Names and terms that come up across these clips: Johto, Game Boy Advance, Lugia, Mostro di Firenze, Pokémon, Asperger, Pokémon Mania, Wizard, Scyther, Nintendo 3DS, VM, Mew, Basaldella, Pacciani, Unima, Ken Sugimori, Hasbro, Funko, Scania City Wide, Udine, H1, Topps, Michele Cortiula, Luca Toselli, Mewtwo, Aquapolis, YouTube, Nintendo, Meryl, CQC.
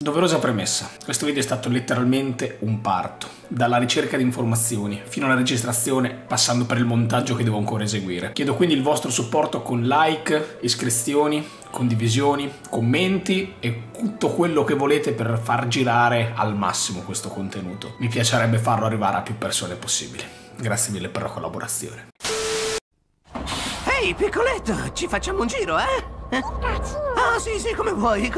Doverosa premessa, questo video è stato letteralmente un parto, dalla ricerca di informazioni fino alla registrazione, passando per il montaggio che devo ancora eseguire. Chiedo quindi il vostro supporto con like, iscrizioni, condivisioni, commenti e tutto quello che volete per far girare al massimo questo contenuto. Mi piacerebbe farlo arrivare a più persone possibile. Grazie mille per la collaborazione. Ehi, piccoletto, ci facciamo un giro, eh? Ah sì, come vuoi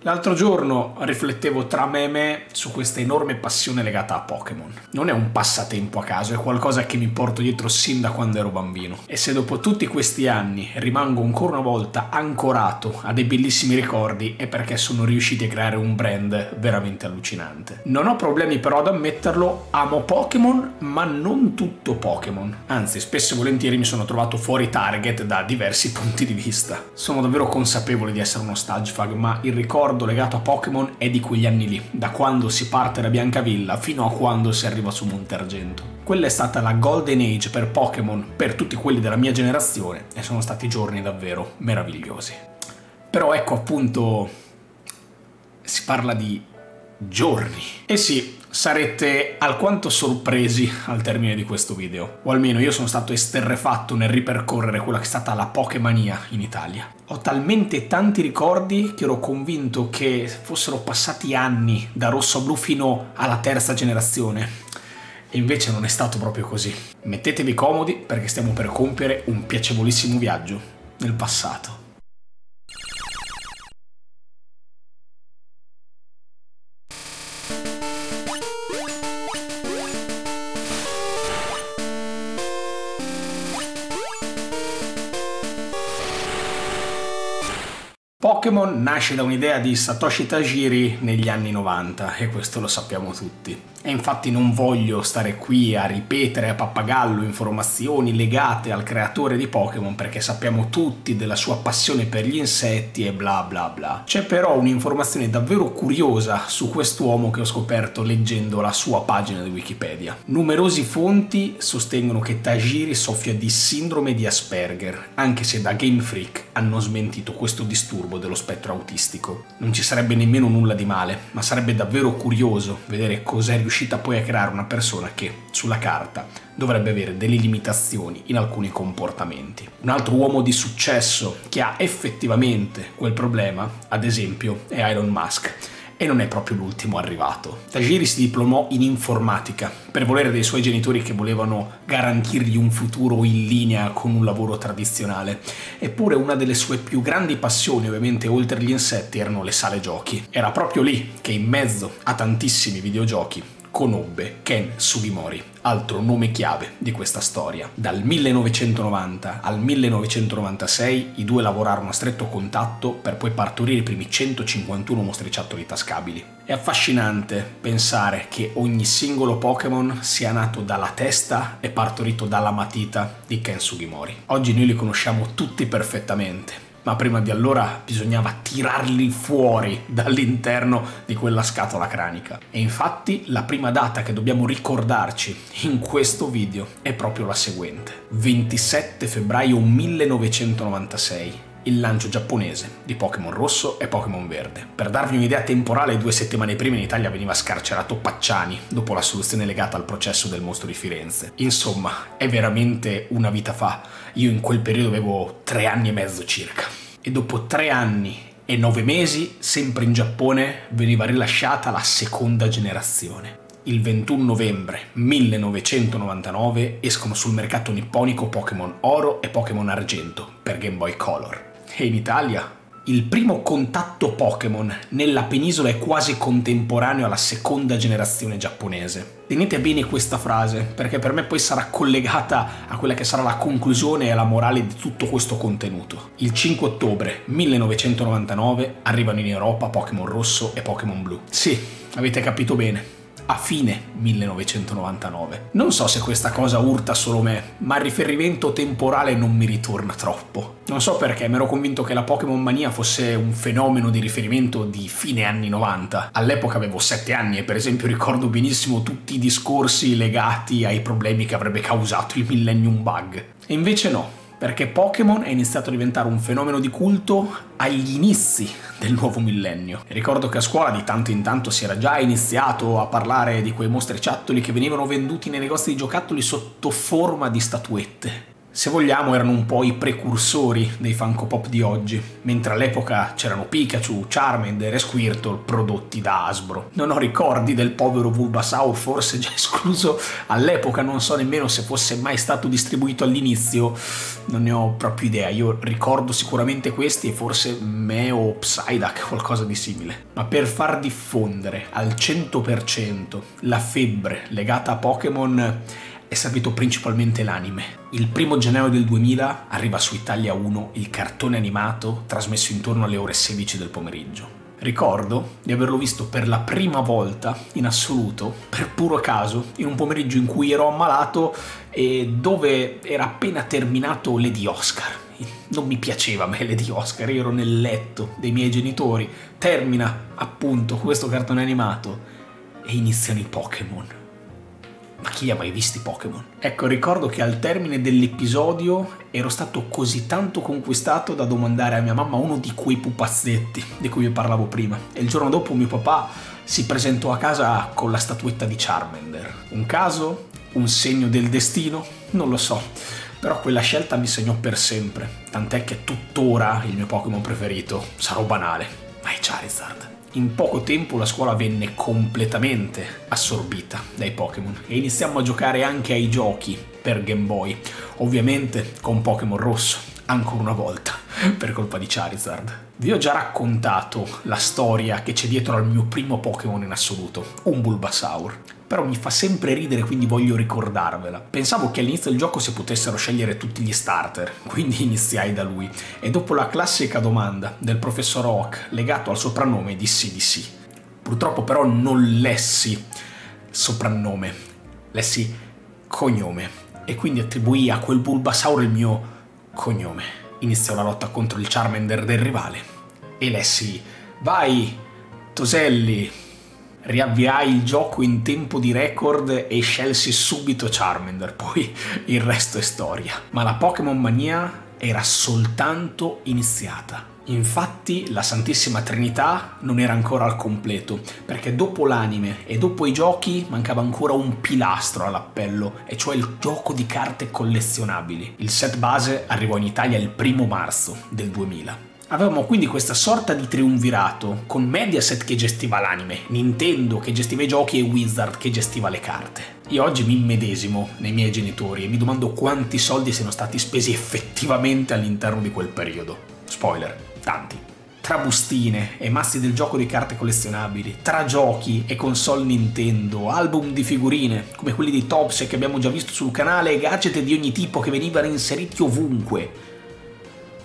L'altro giorno riflettevo tra me e me su questa enorme passione legata a Pokémon. Non è un passatempo a caso, è qualcosa che mi porto dietro sin da quando ero bambino. E se dopo tutti questi anni rimango ancora una volta ancorato a dei bellissimi ricordi, è perché sono riusciti a creare un brand veramente allucinante. Non ho problemi però ad ammetterlo, amo Pokémon, ma non tutto Pokémon. Anzi, spesso e volentieri mi sono trovato fuori target da diversi punti di vista. Sono davvero consapevole di essere uno stagefag, ma il ricordo legato a Pokémon è di quegli anni lì, da quando si parte da Biancavilla fino a quando si arriva su Montergento. Quella è stata la golden age per Pokémon, per tutti quelli della mia generazione, e sono stati giorni davvero meravigliosi. Però ecco appunto, si parla di giorni. E sì, sarete alquanto sorpresi al termine di questo video, o almeno io sono stato esterrefatto nel ripercorrere quella che è stata la Pokémania in Italia. Ho talmente tanti ricordi che ero convinto che fossero passati anni da rosso a blu fino alla terza generazione, e invece non è stato proprio così. Mettetevi comodi perché stiamo per compiere un piacevolissimo viaggio nel passato. Pokémon nasce da un'idea di Satoshi Tajiri negli anni 90, e questo lo sappiamo tutti. E infatti non voglio stare qui a ripetere a pappagallo informazioni legate al creatore di Pokémon, perché sappiamo tutti della sua passione per gli insetti e bla bla bla. C'è però un'informazione davvero curiosa su quest'uomo che ho scoperto leggendo la sua pagina di Wikipedia. Numerose fonti sostengono che Tajiri soffia di sindrome di Asperger, anche se da Game Freak hanno smentito questo disturbo dello spettro autistico. Non ci sarebbe nemmeno nulla di male, ma sarebbe davvero curioso vedere cos'è riuscita poi a creare una persona che, sulla carta, dovrebbe avere delle limitazioni in alcuni comportamenti. Un altro uomo di successo che ha effettivamente quel problema, ad esempio, è Elon Musk, e non è proprio l'ultimo arrivato. Tajiri si diplomò in informatica per volere dei suoi genitori, che volevano garantirgli un futuro in linea con un lavoro tradizionale. Eppure una delle sue più grandi passioni, ovviamente oltre agli insetti, erano le sale giochi. Era proprio lì che, in mezzo a tantissimi videogiochi, conobbe Ken Sugimori, altro nome chiave di questa storia. Dal 1990 al 1996 i due lavorarono a stretto contatto per poi partorire i primi 151 mostriciattoli tascabili. È affascinante pensare che ogni singolo Pokémon sia nato dalla testa e partorito dalla matita di Ken Sugimori. Oggi noi li conosciamo tutti perfettamente, ma prima di allora bisognava tirarli fuori dall'interno di quella scatola cranica. E infatti la prima data che dobbiamo ricordarci in questo video è proprio la seguente: 27 febbraio 1996. Il lancio giapponese di Pokémon Rosso e Pokémon Verde. Per darvi un'idea temporale, 2 settimane prima in Italia veniva scarcerato Pacciani dopo la soluzione legata al processo del Mostro di Firenze. Insomma, è veramente una vita fa. Io in quel periodo avevo 3 anni e mezzo circa. E dopo 3 anni e 9 mesi, sempre in Giappone, veniva rilasciata la seconda generazione. Il 21 novembre 1999 escono sul mercato nipponico Pokémon Oro e Pokémon Argento per Game Boy Color. E in Italia il primo contatto Pokémon nella penisola è quasi contemporaneo alla seconda generazione giapponese. Tenete bene questa frase, perché per me poi sarà collegata a quella che sarà la conclusione e la morale di tutto questo contenuto. Il 5 ottobre 1999 arrivano in Europa Pokémon Rosso e Pokémon Blu. Sì, avete capito bene, a fine 1999. Non so se questa cosa urta solo me, ma il riferimento temporale non mi ritorna troppo. Non so perché, mi ero convinto che la Pokémon Mania fosse un fenomeno di riferimento di fine anni 90. All'epoca avevo 7 anni e per esempio ricordo benissimo tutti i discorsi legati ai problemi che avrebbe causato il Millennium Bug. E invece no. perché Pokémon è iniziato a diventare un fenomeno di culto agli inizi del nuovo millennio. Ricordo che a scuola di tanto in tanto si era già iniziato a parlare di quei mostriciattoli che venivano venduti nei negozi di giocattoli sotto forma di statuette. Se vogliamo erano un po' i precursori dei Funko Pop di oggi, mentre all'epoca c'erano Pikachu, Charmander e Squirtle prodotti da Hasbro. Non ho ricordi del povero Bulbasaur, forse già escluso all'epoca, non so nemmeno se fosse mai stato distribuito all'inizio, non ne ho proprio idea. Io ricordo sicuramente questi e forse Mew o Psyduck, qualcosa di simile. Ma per far diffondere al 100% la febbre legata a Pokémon è servito principalmente l'anime. Il 1° gennaio del 2000 arriva su Italia 1 il cartone animato trasmesso intorno alle ore 16 del pomeriggio. Ricordo di averlo visto per la prima volta in assoluto, per puro caso, in un pomeriggio in cui ero ammalato e dove era appena terminato Lady Oscar. Non mi piaceva a me Lady Oscar, io ero nel letto dei miei genitori. Termina appunto questo cartone animato e iniziano i Pokémon. Ma chi ha mai visto i Pokémon? Ecco, ricordo che al termine dell'episodio ero stato così tanto conquistato da domandare a mia mamma uno di quei pupazzetti di cui vi parlavo prima. E il giorno dopo mio papà si presentò a casa con la statuetta di Charmander. Un caso? Un segno del destino? Non lo so. Però quella scelta mi segnò per sempre. Tant'è che tuttora il mio Pokémon preferito, sarò banale, ma è Charizard. In poco tempo la scuola venne completamente assorbita dai Pokémon e iniziammo a giocare anche ai giochi per Game Boy, ovviamente con Pokémon rosso, ancora una volta, per colpa di Charizard. Vi ho già raccontato la storia che c'è dietro al mio primo Pokémon in assoluto, un Bulbasaur. Però mi fa sempre ridere, quindi voglio ricordarvela. Pensavo che all'inizio del gioco si potessero scegliere tutti gli starter, quindi iniziai da lui. E dopo la classica domanda del professor Oak legato al soprannome dissi di sì. Purtroppo però non lessi soprannome, lessi cognome. E quindi attribuì a quel Bulbasaur il mio cognome. Iniziò la lotta contro il Charmander del rivale. E lessi, vai Toselli! Riavviai il gioco in tempo di record e scelsi subito Charmander, poi il resto è storia. Ma la Pokémon mania era soltanto iniziata. Infatti la Santissima Trinità non era ancora al completo, perché dopo l'anime e dopo i giochi mancava ancora un pilastro all'appello, e cioè il gioco di carte collezionabili. Il set base arrivò in Italia il 1° marzo del 2000. Avevamo quindi questa sorta di triumvirato, con Mediaset che gestiva l'anime, Nintendo che gestiva i giochi e Wizard che gestiva le carte. Io oggi mi immedesimo nei miei genitori e mi domando quanti soldi siano stati spesi effettivamente all'interno di quel periodo. Spoiler, tanti. Tra bustine e mazzi del gioco di carte collezionabili, tra giochi e console Nintendo, album di figurine, come quelli di Topps che abbiamo già visto sul canale, e gadget di ogni tipo che venivano inseriti ovunque.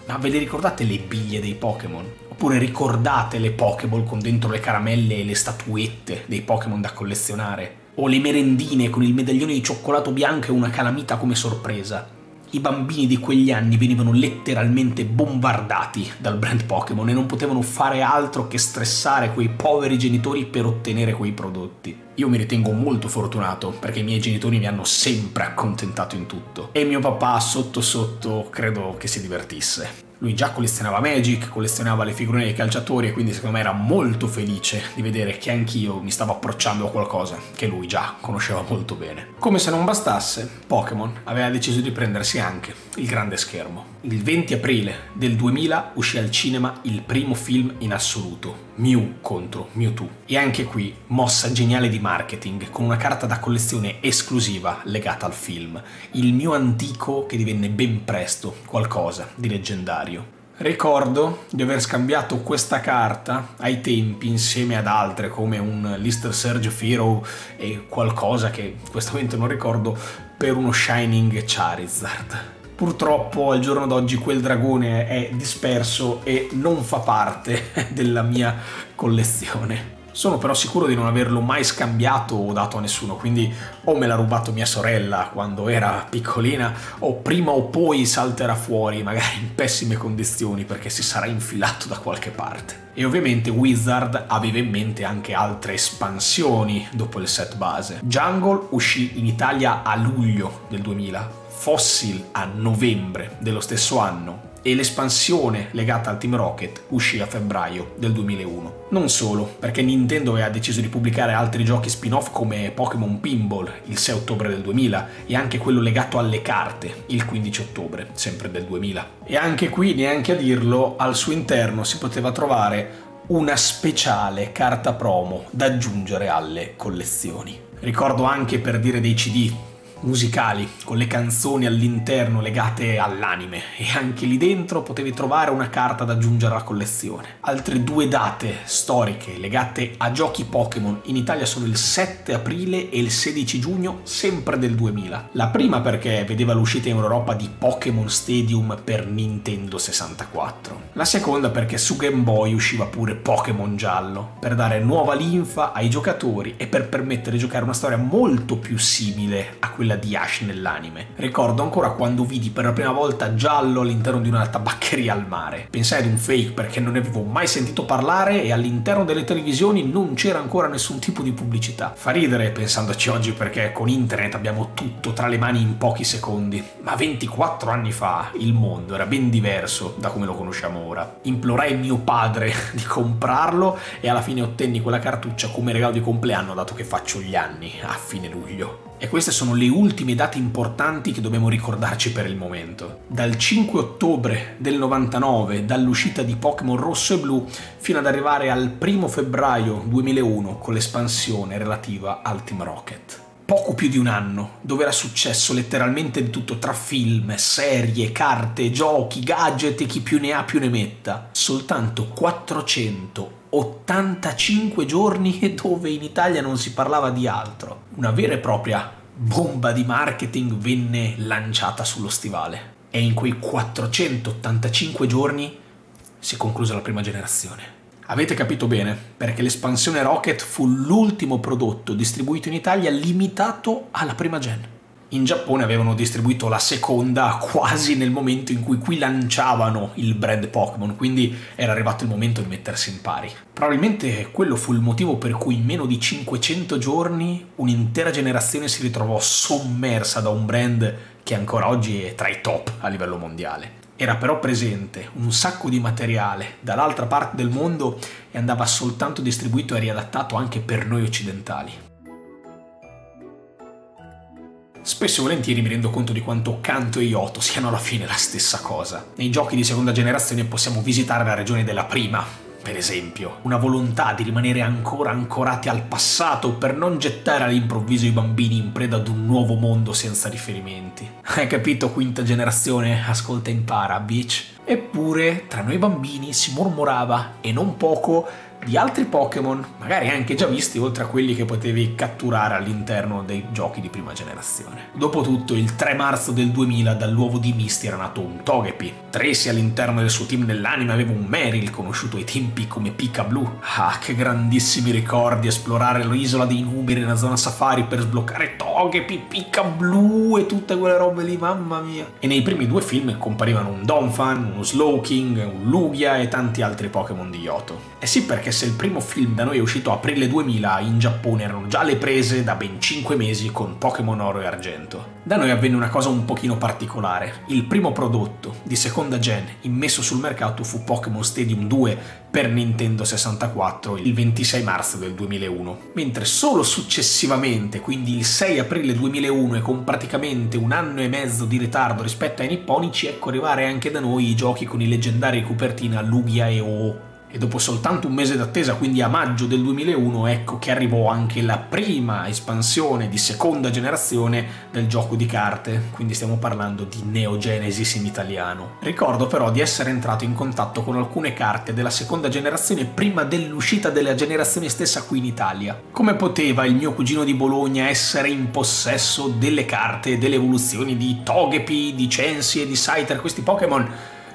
Ma ve le ricordate le biglie dei Pokémon? Oppure ricordate le Pokéball con dentro le caramelle e le statuette dei Pokémon da collezionare? O le merendine con il medaglione di cioccolato bianco e una calamita come sorpresa? I bambini di quegli anni venivano letteralmente bombardati dal brand Pokémon e non potevano fare altro che stressare quei poveri genitori per ottenere quei prodotti. Io mi ritengo molto fortunato perché i miei genitori mi hanno sempre accontentato in tutto e mio papà sotto sotto credo che si divertisse. Lui già collezionava Magic, collezionava le figurine dei calciatori e quindi secondo me era molto felice di vedere che anch'io mi stavo approcciando a qualcosa che lui già conosceva molto bene. Come se non bastasse, Pokémon aveva deciso di prendersi anche il grande schermo. Il 20 aprile del 2000 uscì al cinema il primo film in assoluto, Mew contro Mewtwo. E anche qui mossa geniale di marketing con una carta da collezione esclusiva legata al film. Il Mew antico che divenne ben presto qualcosa di leggendario. Ricordo di aver scambiato questa carta ai tempi insieme ad altre come un Lister Surge Firo e qualcosa che in questo momento non ricordo per uno Shining Charizard. Purtroppo al giorno d'oggi quel dragone è disperso e non fa parte della mia collezione. Sono però sicuro di non averlo mai scambiato o dato a nessuno, quindi o me l'ha rubato mia sorella quando era piccolina, o prima o poi salterà fuori, magari in pessime condizioni, perché si sarà infilato da qualche parte. E ovviamente Wizard aveva in mente anche altre espansioni dopo il set base. Jungle uscì in Italia a luglio del 2000. Fossil a novembre dello stesso anno e l'espansione legata al Team Rocket uscì a febbraio del 2001. Non solo, perché Nintendo aveva deciso di pubblicare altri giochi spin-off come Pokémon Pinball il 6 ottobre del 2000 e anche quello legato alle carte il 15 ottobre, sempre del 2000. E anche qui, neanche a dirlo, al suo interno si poteva trovare una speciale carta promo da aggiungere alle collezioni. Ricordo anche, per dire, dei CD musicali con le canzoni all'interno legate all'anime, e anche lì dentro potevi trovare una carta da aggiungere alla collezione. Altre due date storiche legate a giochi Pokémon in Italia sono il 7 aprile e il 16 giugno, sempre del 2000. La prima perché vedeva l'uscita in Europa di Pokémon Stadium per Nintendo 64. La seconda perché su Game Boy usciva pure Pokémon Giallo, per dare nuova linfa ai giocatori e per permettere di giocare una storia molto più simile a quella di Ash nell'anime. Ricordo ancora quando vidi per la prima volta Giallo all'interno di una tabaccheria al mare. Pensai ad un fake perché non ne avevo mai sentito parlare e all'interno delle televisioni non c'era ancora nessun tipo di pubblicità. Fa ridere pensandoci oggi perché con internet abbiamo tutto tra le mani in pochi secondi, ma 24 anni fa il mondo era ben diverso da come lo conosciamo ora. Implorai mio padre di comprarlo e alla fine ottenni quella cartuccia come regalo di compleanno, dato che faccio gli anni a fine luglio. E queste sono le ultime date importanti che dobbiamo ricordarci per il momento. Dal 5 ottobre del 99, dall'uscita di Pokémon Rosso e Blu, fino ad arrivare al 1 febbraio 2001 con l'espansione relativa al Team Rocket. Poco più di un anno, dove era successo letteralmente di tutto, tra film, serie, carte, giochi, gadget e chi più ne ha più ne metta. Soltanto 485 giorni e dove in Italia non si parlava di altro. Una vera e propria bomba di marketing venne lanciata sullo stivale. E in quei 485 giorni si è conclusa la prima generazione. Avete capito bene, perché l'espansione Rocket fu l'ultimo prodotto distribuito in Italia limitato alla prima gen. In Giappone avevano distribuito la seconda quasi nel momento in cui qui lanciavano il brand Pokémon, quindi era arrivato il momento di mettersi in pari. Probabilmente quello fu il motivo per cui in meno di 500 giorni un'intera generazione si ritrovò sommersa da un brand che ancora oggi è tra i top a livello mondiale. Era però presente un sacco di materiale dall'altra parte del mondo e andava soltanto distribuito e riadattato anche per noi occidentali. Spesso e volentieri mi rendo conto di quanto Kanto e Johto siano alla fine la stessa cosa. Nei giochi di seconda generazione possiamo visitare la regione della prima, per esempio. Una volontà di rimanere ancora ancorati al passato per non gettare all'improvviso i bambini in preda ad un nuovo mondo senza riferimenti. Hai capito, quinta generazione? Ascolta e impara, bitch. Eppure, tra noi bambini si mormorava, e non poco, di altri Pokémon, magari anche già visti, oltre a quelli che potevi catturare all'interno dei giochi di prima generazione. Dopotutto, il 3 marzo del 2000, dall'uovo di Misty era nato un Togepi. Tracy all'interno del suo team nell'anime aveva un Meryl, conosciuto ai tempi come Pika Blu. Ah, che grandissimi ricordi, esplorare l'isola dei numeri nella zona safari per sbloccare Togepi, Pika Blu e tutte quelle robe lì, mamma mia. E nei primi due film comparivano un Donphan, uno Slowking, un Lugia e tanti altri Pokémon di Johto. Eh sì, perché se il primo film da noi è uscito a aprile 2000, in Giappone erano già le prese da ben 5 mesi con Pokémon Oro e Argento. Da noi avvenne una cosa un pochino particolare. Il primo prodotto di seconda gen immesso sul mercato fu Pokémon Stadium 2 per Nintendo 64 il 26 marzo del 2001, mentre solo successivamente, quindi il 6 aprile 2001 e con praticamente un anno e mezzo di ritardo rispetto ai nipponici, ecco arrivare anche da noi i giochi con i leggendari copertina Lugia e Oh. E dopo soltanto un mese d'attesa, quindi a maggio del 2001, ecco che arrivò anche la prima espansione di seconda generazione del gioco di carte, quindi stiamo parlando di Neo Genesis in italiano. Ricordo però di essere entrato in contatto con alcune carte della seconda generazione prima dell'uscita della generazione stessa qui in Italia. Come poteva il mio cugino di Bologna essere in possesso delle carte e delle evoluzioni di Togepi, di Censi e di Scyther? Questi Pokémon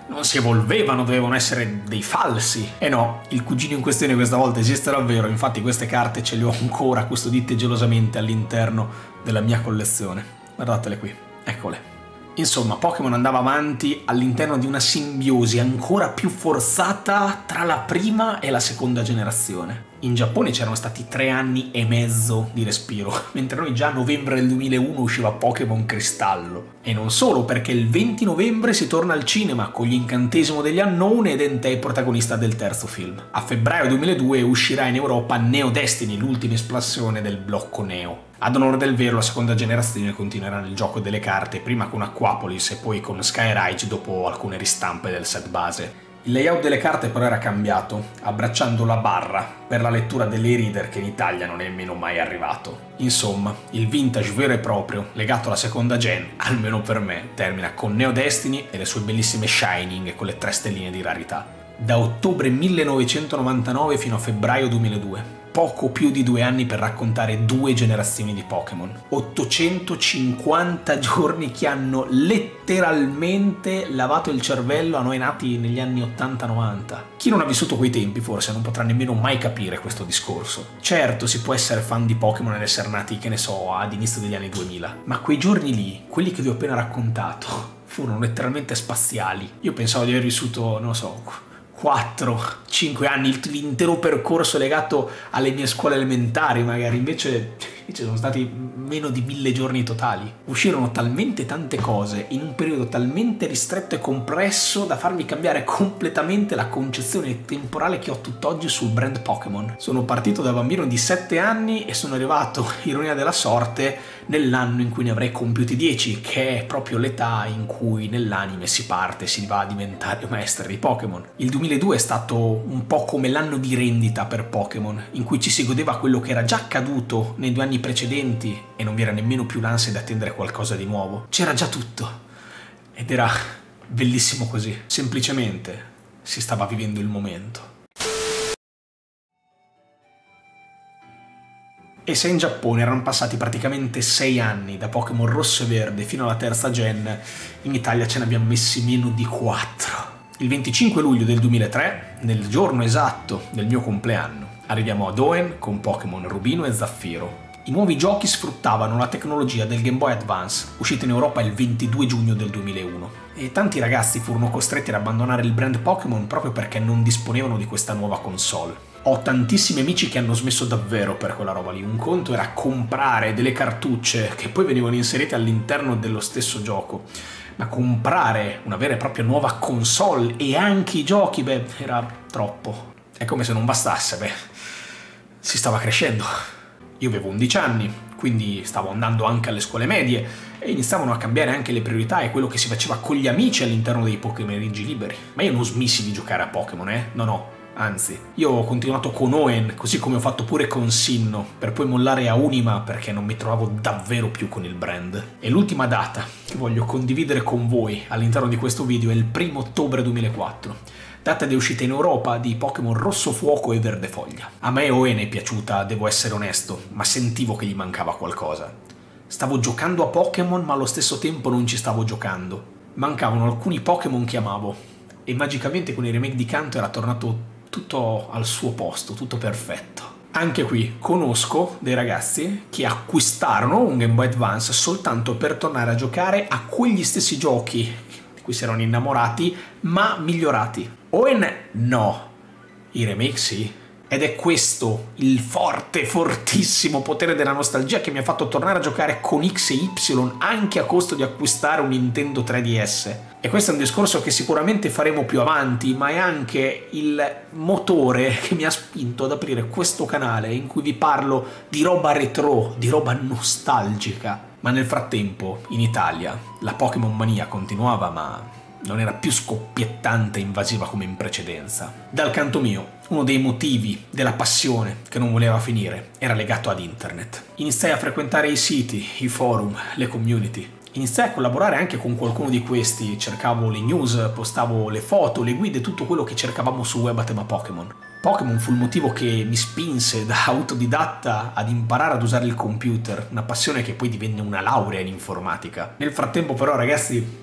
non si evolvevano, dovevano essere dei falsi. E no, il cugino in questione questa volta esiste davvero, infatti queste carte ce le ho ancora custodite gelosamente all'interno della mia collezione. Guardatele qui, eccole. Insomma, Pokémon andava avanti all'interno di una simbiosi ancora più forzata tra la prima e la seconda generazione. in Giappone c'erano stati 3 anni e mezzo di respiro, mentre noi già a novembre del 2001 usciva Pokémon Cristallo. E non solo, perché il 20 novembre si torna al cinema con l'Incantesimo degli Annone ed Entei protagonista del terzo film. A febbraio 2002 uscirà in Europa Neo Destiny, l'ultima esplosione del blocco Neo. Ad onore del vero, la seconda generazione continuerà nel gioco delle carte, prima con Aquapolis e poi con Skyridge dopo alcune ristampe del set base. Il layout delle carte però era cambiato, abbracciando la barra per la lettura delle reader che in Italia non è nemmeno mai arrivato. Insomma, il vintage vero e proprio, legato alla seconda gen, almeno per me, termina con Neo Destiny e le sue bellissime Shining con le 3 stelline di rarità. Da ottobre 1999 fino a febbraio 2002. Poco più di 2 anni per raccontare 2 generazioni di Pokémon. 850 giorni che hanno letteralmente lavato il cervello a noi nati negli anni 80-90. Chi non ha vissuto quei tempi forse non potrà nemmeno mai capire questo discorso. Certo, si può essere fan di Pokémon ed essere nati, che ne so, ad inizio degli anni 2000, ma quei giorni lì, quelli che vi ho appena raccontato, furono letteralmente spaziali. Io pensavo di aver vissuto, non lo so, 4-5 anni, l'intero percorso legato alle mie scuole elementari magari, invece sono stati meno di 1000 giorni totali. Uscirono talmente tante cose in un periodo talmente ristretto e compresso da farmi cambiare completamente la concezione temporale che ho tutt'oggi sul brand Pokémon. Sono partito da bambino di 7 anni e sono arrivato, ironia della sorte, nell'anno in cui ne avrei compiuti 10, che è proprio l'età in cui nell'anime si parte e si va a diventare maestri di Pokémon. Il 2002 è stato un po' come l'anno di rendita per Pokémon, in cui ci si godeva quello che era già accaduto nei 2 anni precedenti e non vi era nemmeno più l'ansia di attendere qualcosa di nuovo. C'era già tutto ed era bellissimo così. Semplicemente si stava vivendo il momento. E se in Giappone erano passati praticamente 6 anni da Pokémon Rosso e Verde fino alla terza gen, in Italia ce ne abbiamo messi meno di 4. Il 25 luglio del 2003, nel giorno esatto del mio compleanno, arriviamo ad Hoenn con Pokémon Rubino e Zaffiro. I nuovi giochi sfruttavano la tecnologia del Game Boy Advance, uscito in Europa il 22 giugno del 2001, e tanti ragazzi furono costretti ad abbandonare il brand Pokémon proprio perché non disponevano di questa nuova console. Ho tantissimi amici che hanno smesso davvero per quella roba lì. Un conto era comprare delle cartucce che poi venivano inserite all'interno dello stesso gioco, ma comprare una vera e propria nuova console e anche i giochi, beh, era troppo. È come se non bastasse, beh, si stava crescendo. Io avevo 11 anni, quindi stavo andando anche alle scuole medie e iniziavano a cambiare anche le priorità e quello che si faceva con gli amici all'interno dei Pokémeriggi liberi. Ma io non smissi di giocare a Pokémon, no no, anzi, io ho continuato con Hoenn, così come ho fatto pure con Sinnoh, per poi mollare a Unima perché non mi trovavo davvero più con il brand. E l'ultima data che voglio condividere con voi all'interno di questo video è il 1 ottobre 2004. Data di uscita in Europa di Pokémon Rosso Fuoco e Verde Foglia. A me Hoenn è piaciuta, devo essere onesto, ma sentivo che gli mancava qualcosa. Stavo giocando a Pokémon, ma allo stesso tempo non ci stavo giocando. Mancavano alcuni Pokémon che amavo, e magicamente con il remake di Kanto era tornato tutto al suo posto, tutto perfetto. Anche qui conosco dei ragazzi che acquistarono un Game Boy Advance soltanto per tornare a giocare a quegli stessi giochi cui si erano innamorati, ma migliorati. Hoenn no, i remake sì. Ed è questo il forte, fortissimo potere della nostalgia che mi ha fatto tornare a giocare con X e Y anche a costo di acquistare un Nintendo 3DS. E questo è un discorso che sicuramente faremo più avanti, ma è anche il motore che mi ha spinto ad aprire questo canale in cui vi parlo di roba retro, di roba nostalgica. Ma nel frattempo, in Italia, la Pokémon mania continuava, ma non era più scoppiettante e invasiva come in precedenza. Dal canto mio, uno dei motivi della passione che non voleva finire era legato ad internet. Iniziai a frequentare i siti, i forum, le community. Iniziai a collaborare anche con qualcuno di questi, cercavo le news, postavo le foto, le guide, tutto quello che cercavamo sul web a tema Pokémon. Pokémon fu il motivo che mi spinse da autodidatta ad imparare ad usare il computer, una passione che poi divenne una laurea in informatica. Nel frattempo però, ragazzi,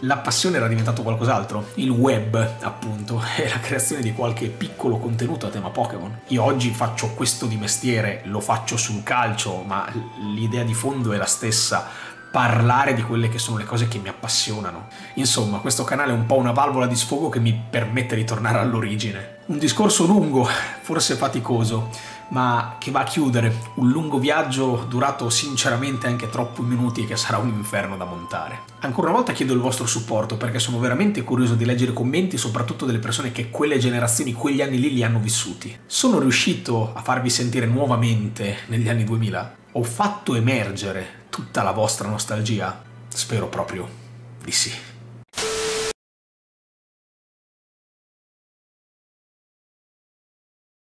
la passione era diventato qualcos'altro, il web appunto, e la creazione di qualche piccolo contenuto a tema Pokémon. Io oggi faccio questo di mestiere, lo faccio sul calcio, ma l'idea di fondo è la stessa. Parlare di quelle che sono le cose che mi appassionano. Insomma, questo canale è un po' una valvola di sfogo che mi permette di tornare all'origine. un discorso lungo, forse faticoso, ma che va a chiudere un lungo viaggio durato sinceramente anche troppi minuti e che sarà un inferno da montare. Ancora una volta chiedo il vostro supporto perché sono veramente curioso di leggere i commenti, soprattutto delle persone che quelle generazioni, quegli anni lì li hanno vissuti. Sono riuscito a farvi sentire nuovamente negli anni 2000? Ho fatto emergere tutta la vostra nostalgia? Spero proprio di sì.